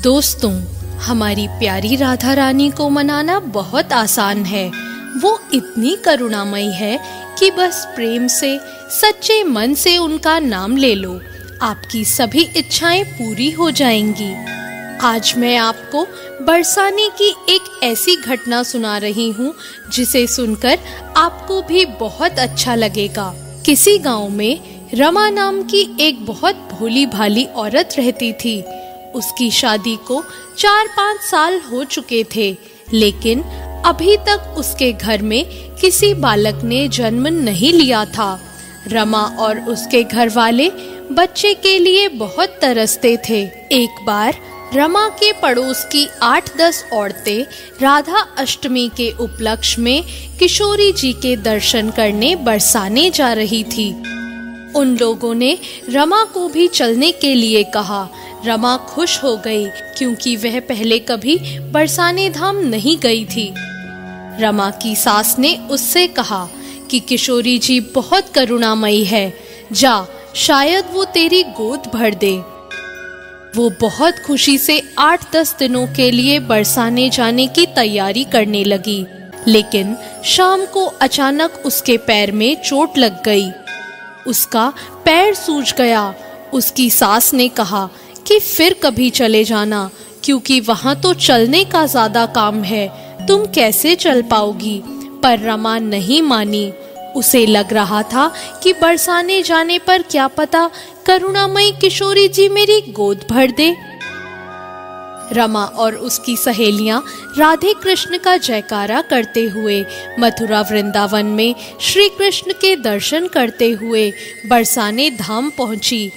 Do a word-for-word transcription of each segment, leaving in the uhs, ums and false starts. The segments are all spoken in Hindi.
दोस्तों, हमारी प्यारी राधा रानी को मनाना बहुत आसान है। वो इतनी करुणामयी है कि बस प्रेम से, सच्चे मन से उनका नाम ले लो, आपकी सभी इच्छाएं पूरी हो जाएंगी। आज मैं आपको बरसाने की एक ऐसी घटना सुना रही हूँ जिसे सुनकर आपको भी बहुत अच्छा लगेगा। किसी गांव में रमा नाम की एक बहुत भोली भाली औरत रहती थी। उसकी शादी को चार पाँच साल हो चुके थे, लेकिन अभी तक उसके घर में किसी बालक ने जन्म नहीं लिया था। रमा और उसके घर वाले बच्चे के लिए बहुत तरसते थे। एक बार रमा के पड़ोस की आठ दस औरतें राधा अष्टमी के उपलक्ष में किशोरी जी के दर्शन करने बरसाने जा रही थी। उन लोगों ने रमा को भी चलने के लिए कहा। रमा खुश हो गई क्योंकि वह पहले कभी बरसाने धाम नहीं गई थी। रमा की सास ने उससे कहा कि किशोरी जी बहुत करुणामयी है, जा, शायद वो तेरी गोद भर दे। वो बहुत खुशी से आठ दस दिनों के लिए बरसाने जाने की तैयारी करने लगी, लेकिन शाम को अचानक उसके पैर में चोट लग गई। उसका पैर सूज गया। उसकी सास ने कहा कि फिर कभी चले जाना, क्योंकि वहाँ तो चलने का ज्यादा काम है, तुम कैसे चल पाओगी। पर रमा नहीं मानी। उसे लग रहा था कि बरसाने जाने पर क्या पता करुणामयी किशोरी जी मेरी गोद भर दे। रमा और उसकी सहेलियां राधे कृष्ण का जयकारा करते हुए मथुरा वृंदावन में श्री कृष्ण के दर्शन करते हुए बरसाने धाम पहुंची।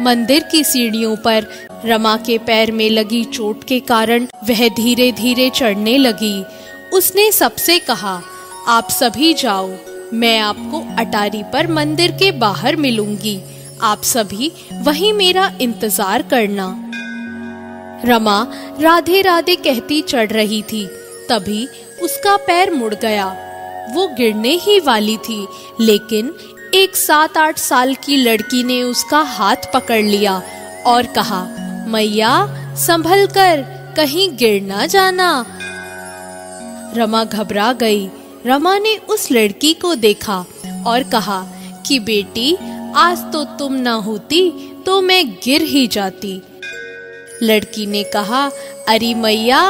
मंदिर की सीढ़ियों पर रमा के पैर में लगी चोट के कारण वह धीरे धीरे चढ़ने लगी। उसने सबसे कहा, आप सभी जाओ, मैं आपको अटारी पर मंदिर के बाहर मिलूंगी, आप सभी वहीं मेरा इंतजार करना। रमा राधे राधे कहती चढ़ रही थी, तभी उसका पैर मुड़ गया। वो गिरने ही वाली थी, लेकिन एक सात आठ साल की लड़की ने उसका हाथ पकड़ लिया और कहा, मैया संभल कर, कहीं गिर ना जाना। रमा घबरा गई। रमा ने उस लड़की को देखा और कहा कि बेटी, आज तो तुम ना होती तो मैं गिर ही जाती। लड़की ने कहा, अरे मैया,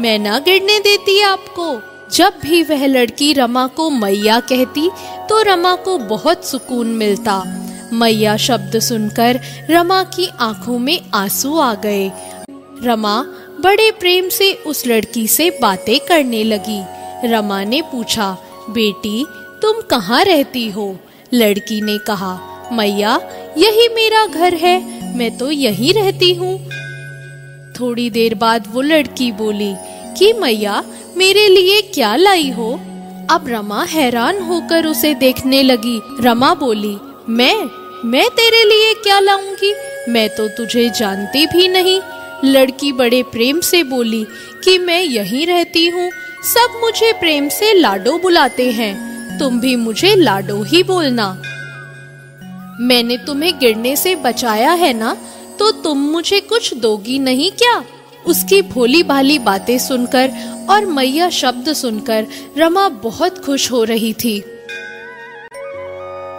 मैं ना गिरने देती आपको। जब भी वह लड़की रमा को मैया कहती तो रमा को बहुत सुकून मिलता। मैया शब्द सुनकर रमा की आंखों में आंसू आ गए। रमा बड़े प्रेम से उस लड़की से बातें करने लगी। रमा ने पूछा, बेटी तुम कहाँ रहती हो? लड़की ने कहा, मैया यही मेरा घर है, मैं तो यहीं रहती हूँ। थोड़ी देर बाद वो लड़की बोली कि मैया मेरे लिए क्या लाई हो? अब रमा हैरान होकर उसे देखने लगी। रमा बोली, मैं मैं तेरे लिए क्या लाऊंगी, मैं तो तुझे जानती भी नहीं। लड़की बड़े प्रेम से बोली कि मैं यहीं रहती हूँ, सब मुझे प्रेम से लाडो बुलाते हैं, तुम भी मुझे लाडो ही बोलना। मैंने तुम्हें गिरने से बचाया है ना, तो तुम मुझे कुछ दोगी नहीं क्या? उसकी भोली भाली बातें सुनकर और मैया शब्द सुनकर रमा बहुत खुश हो रही थी।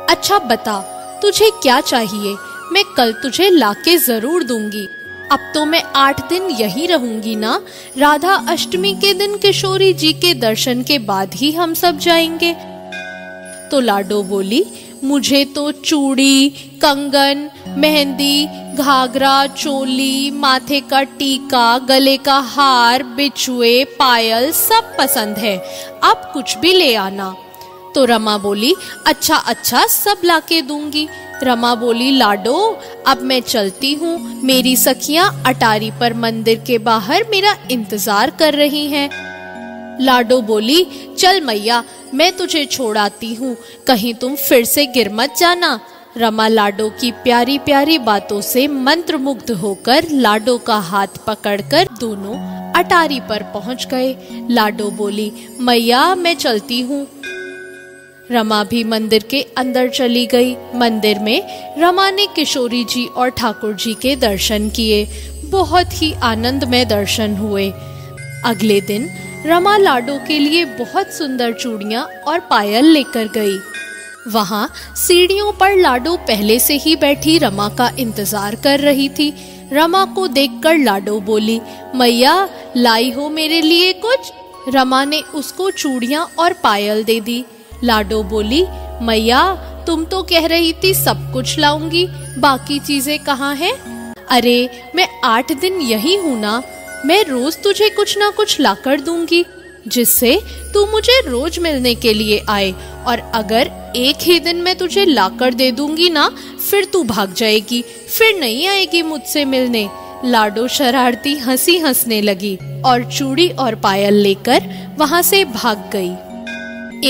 अच्छा बता, तुझे क्या चाहिए, मैं कल तुझे लाके जरूर दूंगी। अब तो मैं आठ दिन यहीं रहूंगी ना, राधा अष्टमी के दिन किशोरी जी के दर्शन के बाद ही हम सब जाएंगे। तो लाडो बोली, मुझे तो चूड़ी, कंगन, मेहंदी, घाघरा, चोली, माथे का टीका, गले का हार, बिछुए, पायल सब पसंद है, आप कुछ भी ले आना। तो रमा बोली, अच्छा अच्छा सब लाके दूंगी। रमा बोली, लाडो अब मैं चलती हूँ, मेरी सखियाँ अटारी पर मंदिर के बाहर मेरा इंतजार कर रही हैं। लाडो बोली, चल मैया, मैं तुझे छोड़ आती हूँ, कहीं तुम फिर से गिर मत जाना। रमा लाडो की प्यारी प्यारी बातों से मंत्रमुग्ध होकर लाडो का हाथ पकड़कर दोनों अटारी पर पहुँच गए। लाडो बोली, मैया मैं चलती हूँ। रमा भी मंदिर के अंदर चली गई। मंदिर में रमा ने किशोरी जी और ठाकुर जी के दर्शन किए। बहुत ही आनंदमय दर्शन हुए। अगले दिन रमा लाडो के लिए बहुत सुंदर चूड़ियाँ और पायल लेकर गई। वहाँ सीढ़ियों पर लाडो पहले से ही बैठी रमा का इंतजार कर रही थी। रमा को देखकर लाडो बोली, मैया लाई हो मेरे लिए कुछ? रमा ने उसको चूड़ियाँ और पायल दे दी। लाडो बोली, मैया तुम तो कह रही थी सब कुछ लाऊंगी, बाकी चीजें कहाँ हैं? अरे मैं आठ दिन यही हूँ ना, मैं रोज तुझे कुछ ना कुछ लाकर दूंगी जिससे तू मुझे रोज मिलने के लिए आए, और अगर एक ही दिन मैं तुझे लाकर दे दूंगी ना फिर तू भाग जाएगी, फिर नहीं आएगी मुझसे मिलने। लाडो शरारती हंसी हंसने लगी और चूड़ी और पायल लेकर वहां से भाग गई।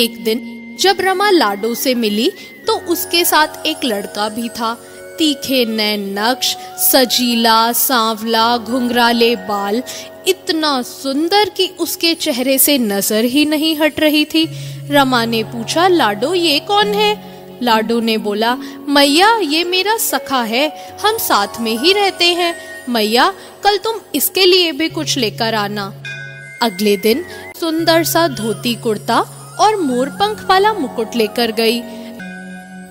एक दिन जब रमा लाडो से मिली तो उसके साथ एक लड़का भी था। तीखे नैन नक्श, सजीला, सांवला, घुंघराले बाल, इतना सुंदर कि उसके चेहरे से नजर ही नहीं हट रही थी। रमा ने पूछा, लाडो ये कौन है? लाडो ने बोला, मैया ये मेरा सखा है, हम साथ में ही रहते हैं। मैया कल तुम इसके लिए भी कुछ लेकर आना। अगले दिन सुंदर सा धोती कुर्ता और मोरपंख वाला मुकुट लेकर गई।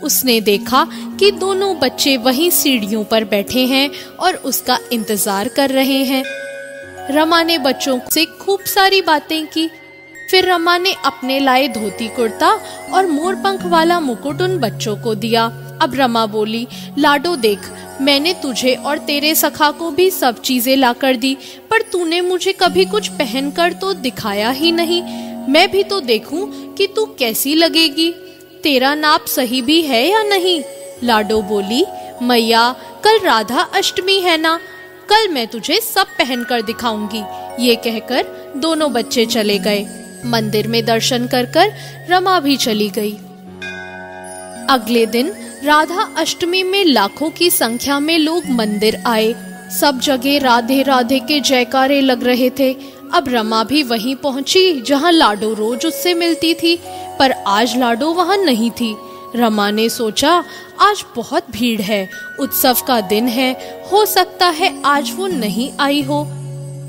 उसने देखा कि दोनों बच्चे वहीं सीढ़ियों पर बैठे हैं और उसका इंतजार कर रहे हैं। रमा ने बच्चों से खूब सारी बातें की। फिर रमा ने अपने लाए धोती कुर्ता और मोरपंख वाला मुकुट उन बच्चों को दिया। अब रमा बोली, लाडो देख मैंने तुझे और तेरे सखा को भी सब चीजें लाकर दी, पर तूने मुझे कभी कुछ पहनकर तो दिखाया ही नहीं। मैं भी तो देखूं कि तू कैसी लगेगी, तेरा नाप सही भी है या नहीं? लाडो बोली, मैया कल राधा अष्टमी है ना, कल मैं तुझे सब पहनकर दिखाऊंगी। ये कहकर दोनों बच्चे चले गए। मंदिर में दर्शन कर कर रमा भी चली गई। अगले दिन राधा अष्टमी में लाखों की संख्या में लोग मंदिर आए। सब जगह राधे राधे के जयकारे लग रहे थे। अब रमा भी वहीं पहुंची जहां लाडो रोज उससे मिलती थी, पर आज लाडो वहां नहीं थी। रमा ने सोचा आज बहुत भीड़ है, उत्सव का दिन है, हो सकता है आज वो नहीं आई हो।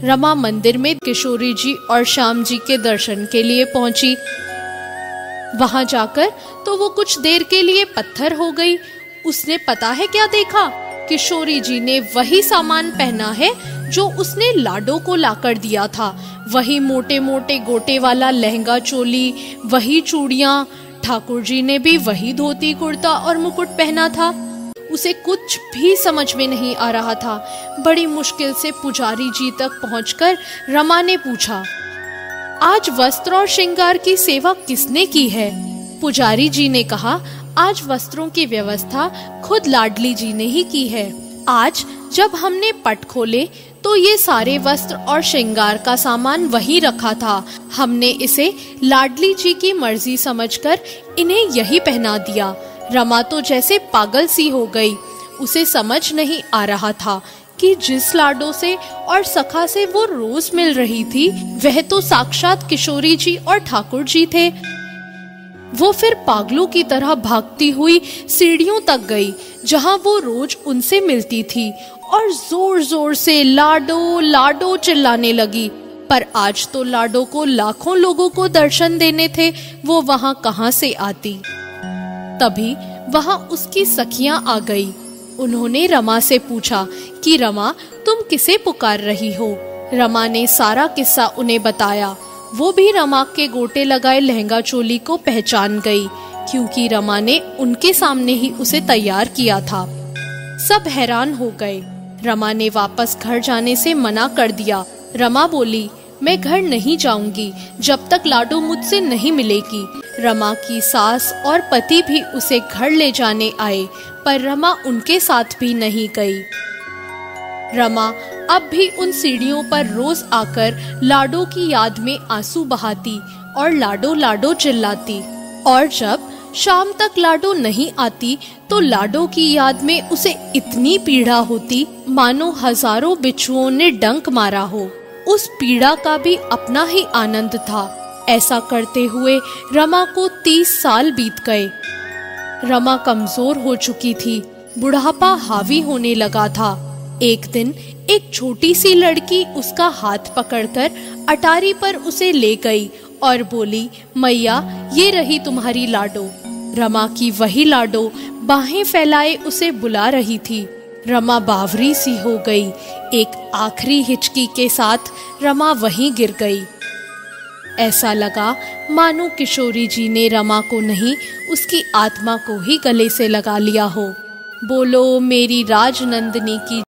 रमा मंदिर में किशोरी जी और श्याम जी के दर्शन के लिए पहुंची। वहां जाकर तो वो कुछ देर के लिए पत्थर हो गई। उसने पता है क्या देखा? किशोरी जी ने वही सामान पहना है जो उसने लाडो को लाकर दिया था। वही मोटे मोटे गोटे वाला लहंगा चोली, वही चूड़ियाँ। ठाकुर जी ने भी वही धोती कुर्ता और मुकुट पहना था। उसे कुछ भी समझ में नहीं आ रहा था। बड़ी मुश्किल से पुजारी जी तक पहुंचकर रमा ने पूछा, आज वस्त्र और श्रृंगार की सेवा किसने की है? पुजारी जी ने कहा, आज वस्त्रों की व्यवस्था खुद लाडली जी ने ही की है। आज जब हमने पट खोले तो ये सारे वस्त्र और श्रृंगार का सामान वही रखा था। हमने इसे लाडली जी की मर्जी समझकर इन्हें यही पहना दिया। रमा तो जैसे पागल सी हो गई। उसे समझ नहीं आ रहा था कि जिस लाडो से और सखा से वो रोज मिल रही थी वह तो साक्षात किशोरी जी और ठाकुर जी थे। वो फिर पागलों की तरह भागती हुई सीढ़ियों तक गई जहां वो रोज उनसे मिलती थी और जोर जोर से लाडो लाडो चिल्लाने लगी। पर आज तो लाडो को लाखों लोगों को दर्शन देने थे, वो वहां कहां से आती। तभी वहां उसकी सखियां आ गई। उन्होंने रमा से पूछा कि रमा तुम किसे पुकार रही हो? रमा ने सारा किस्सा उन्हें बताया। वो भी रमा के गोटे लगाए लहंगा चोली को पहचान गई क्योंकि रमा ने उनके सामने ही उसे तैयार किया था। सब हैरान हो गए। रमा ने वापस घर जाने से मना कर दिया। रमा बोली, मैं घर नहीं जाऊंगी जब तक लाडो मुझसे नहीं मिलेगी। रमा की सास और पति भी उसे घर ले जाने आए पर रमा उनके साथ भी नहीं गई। रमा अब भी उन सीढ़ियों पर रोज आकर लाडो की याद में आंसू बहाती और लाडो लाडो चिल्लाती, और जब शाम तक लाडो नहीं आती तो लाडो की याद में उसे इतनी पीड़ा होती मानो हजारों बिच्छुओं ने डंक मारा हो। उस पीड़ा का भी अपना ही आनंद था। ऐसा करते हुए रमा को तीस साल बीत गए। रमा कमजोर हो चुकी थी, बुढ़ापा हावी होने लगा था। एक दिन एक छोटी सी लड़की उसका हाथ पकड़कर अटारी पर उसे ले गई और बोली, मैया ये रही तुम्हारी लाडो। रमा की वही लाडो बाहें फैलाए उसे बुला रही थी। रमा बावरी सी हो गई। एक आखिरी हिचकी के साथ रमा वहीं गिर गई। ऐसा लगा मानो किशोरी जी ने रमा को नहीं, उसकी आत्मा को ही गले से लगा लिया हो। बोलो मेरी राज नंदिनी की।